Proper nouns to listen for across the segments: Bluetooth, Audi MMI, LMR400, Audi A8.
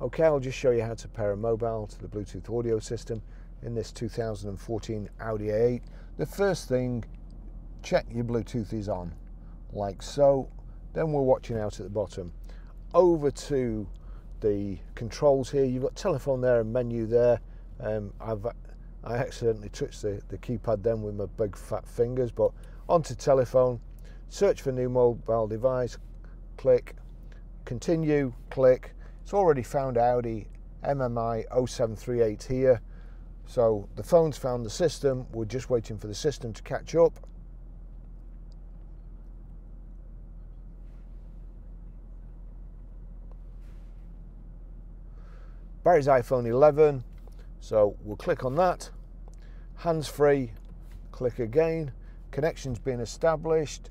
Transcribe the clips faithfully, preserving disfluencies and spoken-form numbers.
Okay, I'll just show you how to pair a mobile to the Bluetooth audio system in this two thousand fourteen Audi A eight. The first thing, check your Bluetooth is on, like so. Then we're watching out at the bottom. Over to the controls here, you've got telephone there and menu there. Um, I've I accidentally touched the, the keypad then with my big fat fingers, but onto telephone, search for new mobile device, click, continue, click. It's already found Audi M M I oh seven three eight here. So the phone's found the system, we're just waiting for the system to catch up. Barry's iPhone eleven, so we'll click on that. Hands-free, click again. Connection's been established.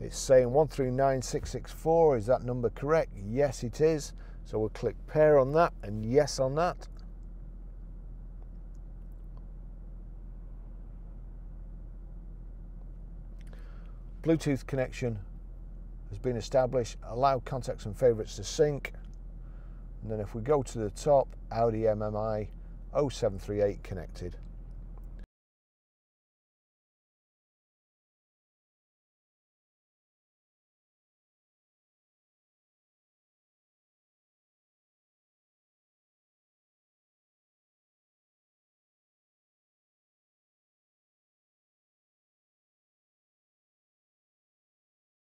It's saying one three nine six six four, is that number correct? Yes, it is. So we'll click pair on that and yes on that. Bluetooth connection has been established. Allow contacts and favorites to sync. And then if we go to the top, Audi M M I oh seven three eight connected.